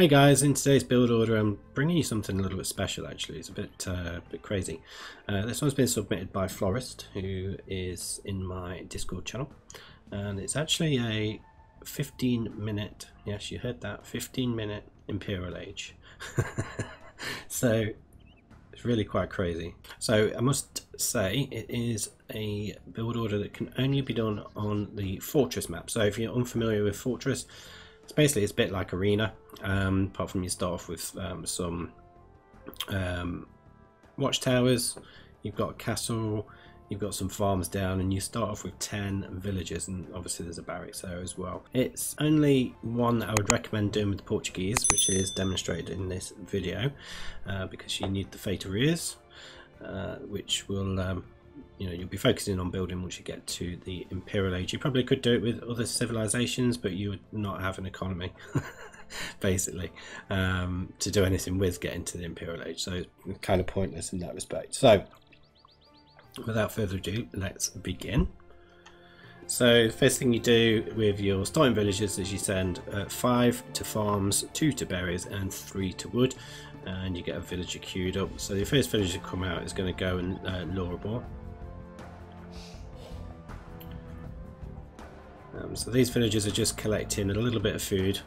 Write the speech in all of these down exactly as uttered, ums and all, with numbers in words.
Hey guys, in today's build order I'm bringing you something a little bit special actually. It's a bit uh, bit crazy. Uh, this one's been submitted by Florist, who is in my Discord channel, and it's actually a fifteen minute, yes you heard that, fifteen minute Imperial Age. So it's really quite crazy. So I must say it is a build order that can only be done on the Fortress map. So if you're unfamiliar with Fortress, basically it's a bit like Arena, um, apart from you start off with um, some um, watchtowers, you've got a castle, you've got some farms down, and you start off with ten villages, and obviously there's a barracks there as well. It's only one that I would recommend doing with the Portuguese, which is demonstrated in this video, uh, because you need the feitorias, uh, which will um, you know, you'll be focusing on building once you get to the Imperial Age. You probably could do it with other civilizations, but you would not have an economy, basically, um, to do anything with getting to the Imperial Age. So it's kind of pointless in that respect. So without further ado, let's begin. So the first thing you do with your starting villages is you send uh, five to farms, two to berries, and three to wood, and you get a villager queued up. So the first villager to come out is going to go and uh, Lorabor. Um, so these villagers are just collecting a little bit of food,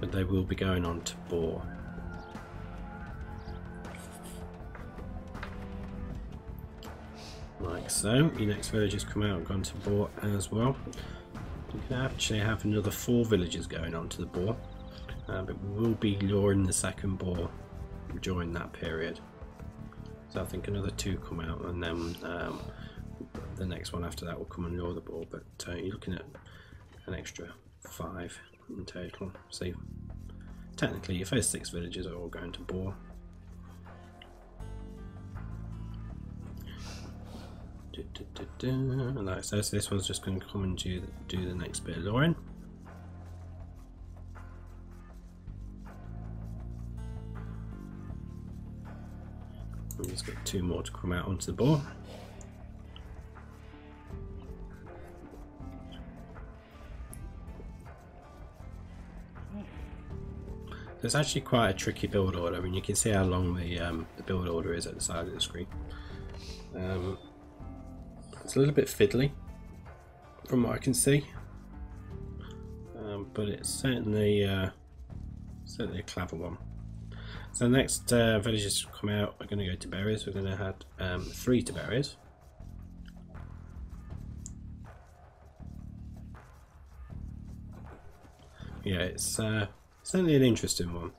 but they will be going on to Boar. Like so. Your next villagers come out and gone to Boar as well. You can actually have another four villagers going on to the Boar, uh, but we will be luring the second Boar during that period. So I think another two come out, and then um, the next one after that will come and lure the Boar, but uh, you're looking at an extra five in total. So technically your first six villages are all going to Boar. Du, du, du, du. And like so, so this one's just going to come and do, do the next bit of luring. We've just got two more to come out onto the Boar. It's actually quite a tricky build order. I mean, you can see how long the, um, the build order is at the side of the screen. Um, it's a little bit fiddly from what I can see, um, but it's certainly uh, certainly a clever one. So the next uh, villagers to come out are going to go to berries. We're going to have um, three to berries. Yeah, it's uh, certainly an interesting one.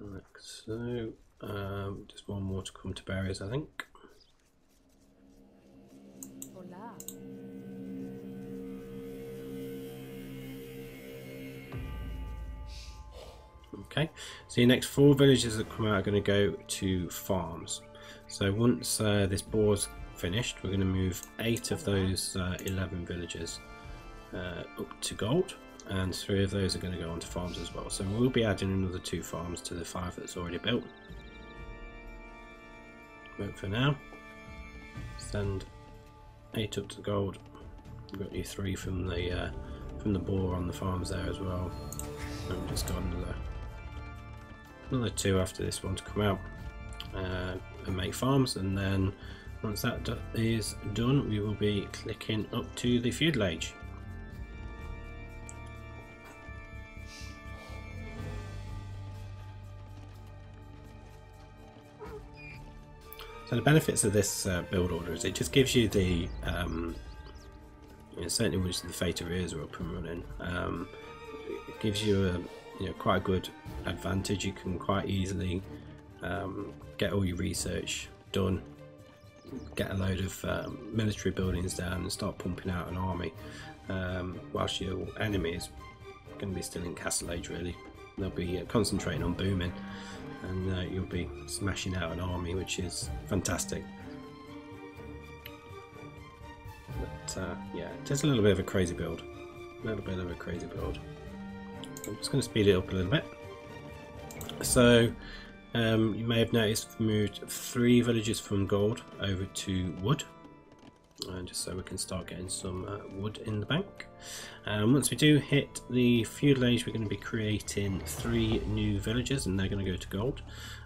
Like so, um, just one more to come to berries, I think. Hola. Okay, so your next four villages that come out are going to go to farms. So once uh, this boar's finished, we're going to move eight of those uh, eleven villages uh, up to gold, and three of those are going to go onto farms as well. So we'll be adding another two farms to the five that's already built. But for now, send eight up to gold. We've got your three from the uh, from the Boar on the farms there as well. And we've just got another another two after this one to come out uh, and make farms, and then. Once that is done, we will be clicking up to the feudal age. So the benefits of this uh, build order is it just gives you the, um, you know, certainly once the feitorias are up and running, um, it gives you a, you know, quite a good advantage. You can quite easily um, get all your research done, get a load of um, military buildings down and start pumping out an army, um, whilst your enemies are going to be still in Castle Age really. They'll be uh, concentrating on booming, and uh, you'll be smashing out an army, which is fantastic. But uh, yeah, just a little bit of a crazy build. A little bit of a crazy build. I'm just going to speed it up a little bit. So. Um, you may have noticed we've moved three villages from gold over to wood. uh, just so we can start getting some uh, wood in the bank. Um, once we do hit the feudal age, we're going to be creating three new villages, and they're going to go to gold,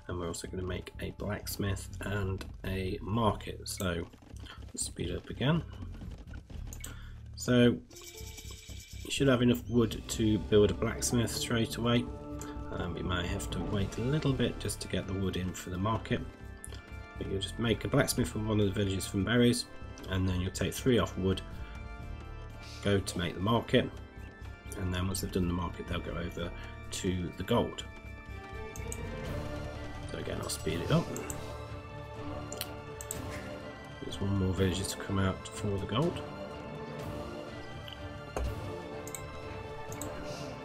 and we're also going to make a blacksmith and a market. So let's speed up again. So you should have enough wood to build a blacksmith straight away. Um, you might have to wait a little bit just to get the wood in for the market. But you'll just make a blacksmith from one of the villages from berries, and then you'll take three off wood, go to make the market, and then once they've done the market they'll go over to the gold. So again, I'll speed it up. There's one more village to come out for the gold.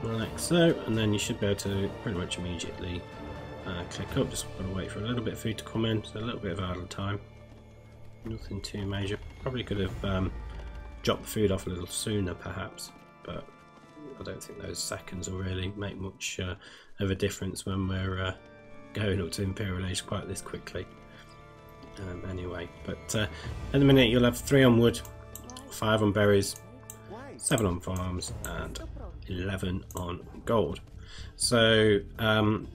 Like so, and then you should be able to pretty much immediately uh, click up. Just gotta wait for a little bit of food to come in, so a little bit of idle time. Nothing too major. Probably could have um, dropped the food off a little sooner perhaps, but I don't think those seconds will really make much uh, of a difference when we're uh, going up to Imperial Age quite this quickly. Um, anyway, but uh, at the minute you'll have three on wood, five on berries, seven on farms, and eleven on gold. So um,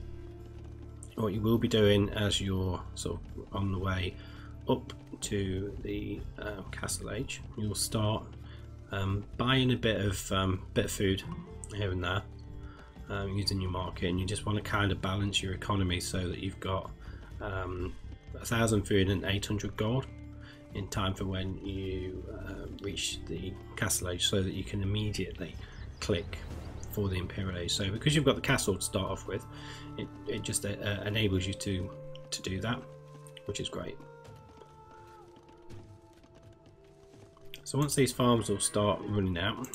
what you will be doing as you're sort of on the way up to the uh, castle age, you'll start um, buying a bit of um, bit of food here and there, um, using your market, and you just want to kind of balance your economy so that you've got um, a thousand food and eight hundred gold in time for when you uh, reach the castle age, so that you can immediately click for the Imperial Age. So because you've got the castle to start off with, it, it just uh, enables you to to do that, which is great. So once these farms will start running out,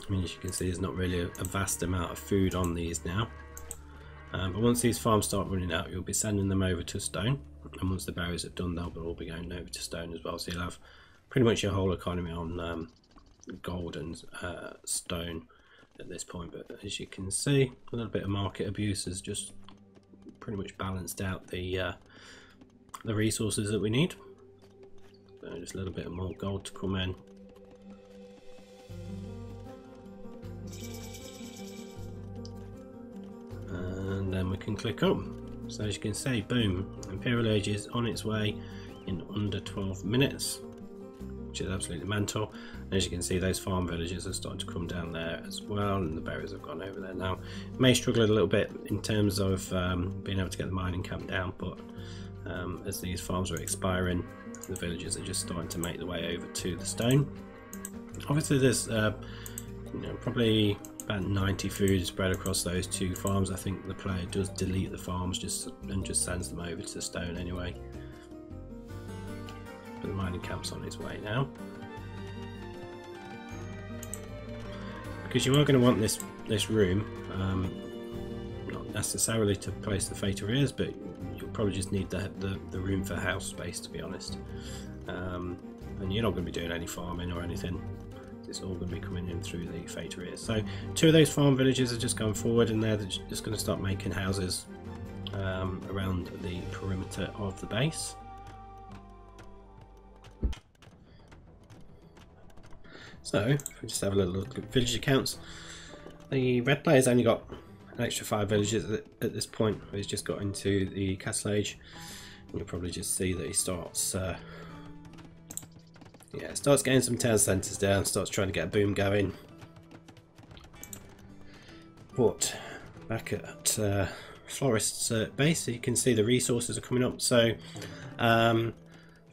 I mean, as you can see, there's not really a, a vast amount of food on these now, um, but once these farms start running out, you'll be sending them over to stone, and once the berries have done, they'll all be going over to stone as well. So you'll have pretty much your whole economy on um, gold and uh, stone at this point. But as you can see, a little bit of market abuse has just pretty much balanced out the uh, the resources that we need. So just a little bit more gold to come in. And then we can click up. So as you can see, boom, Imperial Age is on its way in under twelve minutes, which is absolutely mental. And as you can see, those farm villages are starting to come down there as well, and the berries have gone over there now. May struggle a little bit in terms of um, being able to get the mining camp down, but um, as these farms are expiring, the villages are just starting to make their way over to the stone. Obviously there's uh, you know, probably about ninety food spread across those two farms. I think the player does delete the farms just and just sends them over to the stone anyway. But the mining camp's on its way now. Because you are going to want this this room, um, not necessarily to place the feitorias, but you'll probably just need the, the, the room for house space, to be honest. Um, and you're not going to be doing any farming or anything. It's all going to be coming in through the feitorias. So two of those farm villages are just going forward, and they're just going to start making houses um, around the perimeter of the base. So if we just have a little look at village accounts, the red player's only got an extra five villages at this point. He's just got into the castle age, and you'll probably just see that he starts uh, yeah, starts getting some town centres down, starts trying to get a boom going. But back at uh, Florist's uh, base, you can see the resources are coming up. So um,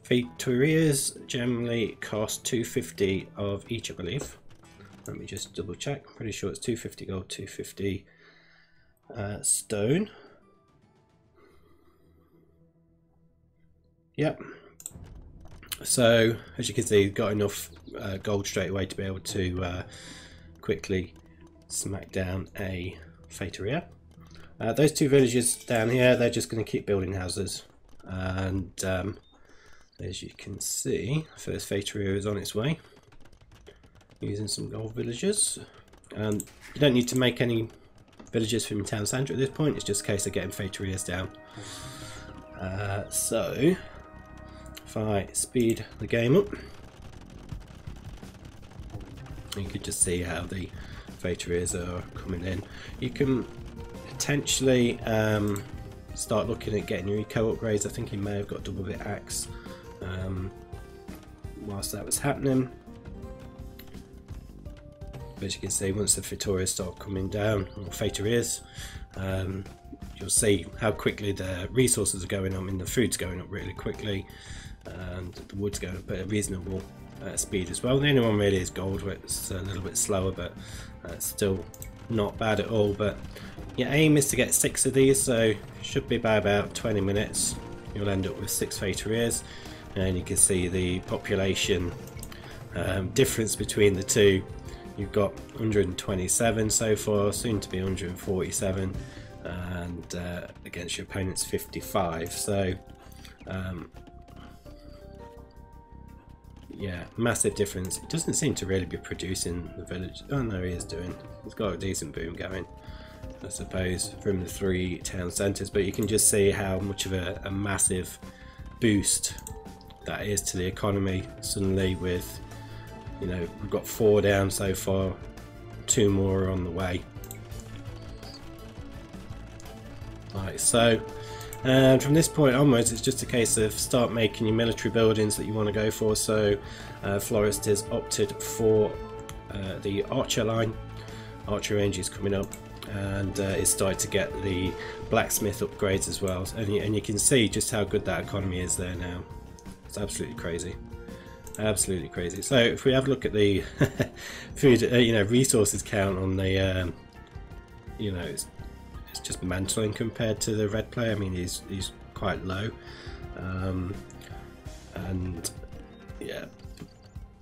feitorias generally cost two fifty of each, I believe. Let me just double check. I'm pretty sure it's two fifty gold, two fifty uh, stone. Yep. So as you can see, you've got enough uh, gold straight away to be able to uh, quickly smack down a feitoria. Uh, those two villages down here, they're just going to keep building houses, and um, as you can see, the first feitoria is on its way, using some gold villages. Um, you don't need to make any villages from town centre at this point. It's just a case of getting feitorias down. Uh, so if I speed the game up, you can just see how the feitorias are coming in. You can potentially um, start looking at getting your eco upgrades. I think he may have got double bit axe um, whilst that was happening. But as you can see, once the feitorias start coming down, or feitorias, um, you'll see how quickly the resources are going up. I mean, the food's going up really quickly, and the wood's going up at a reasonable uh, speed as well. The only one really is gold, where it's a little bit slower, but uh, still not bad at all. But your aim is to get six of these, so should be by about twenty minutes. You'll end up with six feitorias, and you can see the population um, difference between the two. You've got one hundred twenty-seven so far, soon to be one hundred forty-seven, and uh, against your opponent's fifty-five. So um, yeah, massive difference. It doesn't seem to really be producing the village. Oh no, he is doing. He's got a decent boom going, I suppose, from the three town centres. But you can just see how much of a, a massive boost that is to the economy suddenly with, you know, we've got four down so far, two more are on the way. Right, so um, from this point onwards, it's just a case of start making your military buildings that you want to go for. So uh, Florist has opted for uh, the archer line. Archer range is coming up, and uh, it's started to get the blacksmith upgrades as well. And you, and you can see just how good that economy is there now. It's absolutely crazy. Absolutely crazy. So if we have a look at the food, uh, you know, resources count on the, um, you know, it's, it's just mantling compared to the red player. I mean, he's he's quite low, um, and yeah,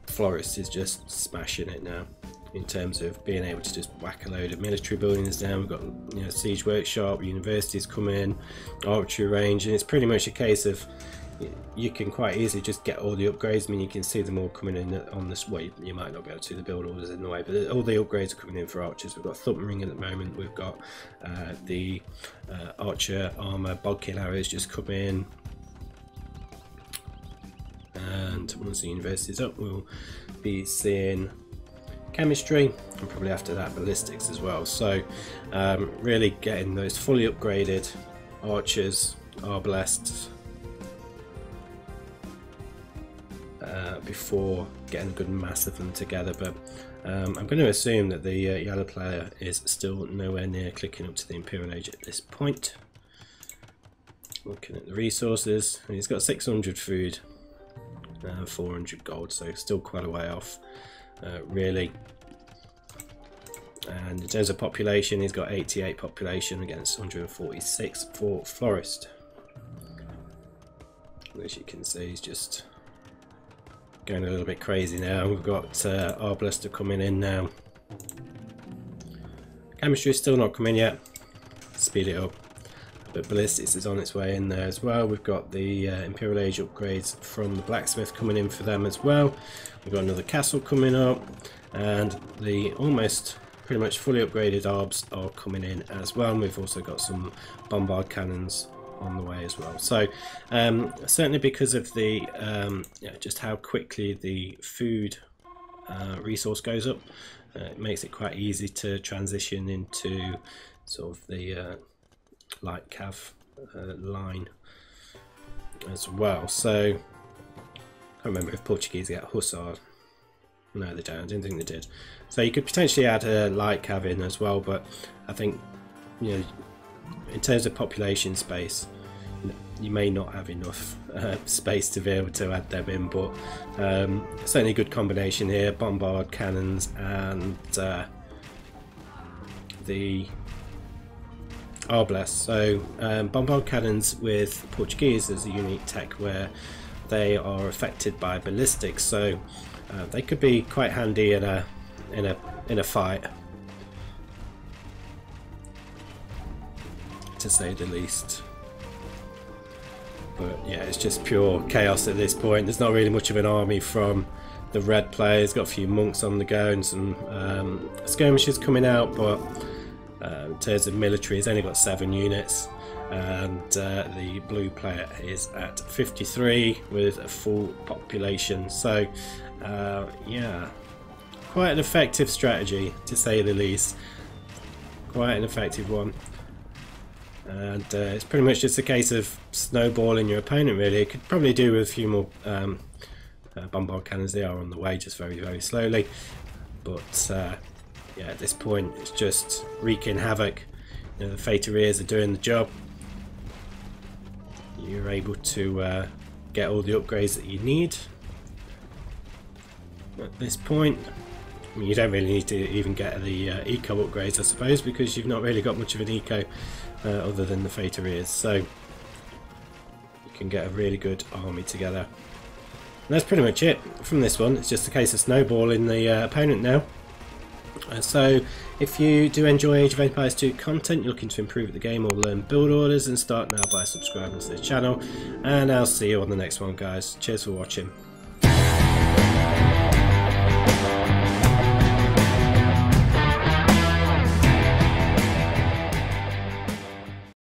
Florist is just smashing it now in terms of being able to just whack a load of military buildings down. We've got, you know, siege workshop, universities come in, archery range, and it's pretty much a case of, you can quite easily just get all the upgrades. I mean, you can see them all coming in on this way. Well, you might not be able to, the build orders in the way, but all the upgrades are coming in for archers. We've got Thump Ring at the moment, we've got uh, the uh, archer armor, bodkin arrows just come in. And once the university's up, we'll be seeing chemistry, and probably after that, ballistics as well. So, um, really getting those fully upgraded archers, Arbalests, Uh, before getting a good mass of them together. But um, I'm going to assume that the uh, yellow player is still nowhere near clicking up to the Imperial Age at this point. Looking at the resources, and he's got six hundred food and four hundred gold, so still quite a way off, uh, really. And in terms of population, he's got eighty-eight population against one hundred forty-six for Florist, which you can see is just going a little bit crazy now. We've got uh, Arbalester coming in now. Chemistry is still not coming yet. Speed it up. But ballistics is on its way in there as well. We've got the uh, Imperial Age upgrades from the blacksmith coming in for them as well. We've got another castle coming up, and the almost pretty much fully upgraded arbs are coming in as well. And we've also got some bombard cannons on the way as well. So um, certainly because of the um, you know, just how quickly the food uh, resource goes up, uh, it makes it quite easy to transition into sort of the uh, light cav uh, line as well. So I can't remember if Portuguese get hussar. No, they don't. I didn't think they did. So you could potentially add a light cav in as well, but I think, you know, in terms of population space, you may not have enough uh, space to be able to add them in, but um, certainly a good combination here. Bombard cannons and uh, the Arbalest. So um, bombard cannons with Portuguese is a unique tech where they are affected by ballistics, so uh, they could be quite handy in a in a in a fight, to say the least. But yeah, it's just pure chaos at this point. There's not really much of an army from the red players. Got a few monks on the go and some um, skirmishes coming out, but uh, in terms of military, it's only got seven units. and uh, the blue player is at fifty-three with a full population. So uh, yeah, quite an effective strategy to say the least, quite an effective one. And uh, it's pretty much just a case of snowballing your opponent really. It could probably do with a few more um, uh, bombard cannons. They are on the way, just very very slowly, but uh, yeah, at this point it's just wreaking havoc. You know, the Feitorias are doing the job. You're able to uh, get all the upgrades that you need at this point. I mean, you don't really need to even get the uh, eco upgrades, I suppose, because you've not really got much of an eco uh, other than the Feitorias, so you can get a really good army together. And that's pretty much it from this one. It's just a case of snowballing the uh, opponent now. Uh, so if you do enjoy Age of Empires two content, you're looking to improve the game or learn build orders, and start now by subscribing to the channel, and I'll see you on the next one guys. Cheers for watching.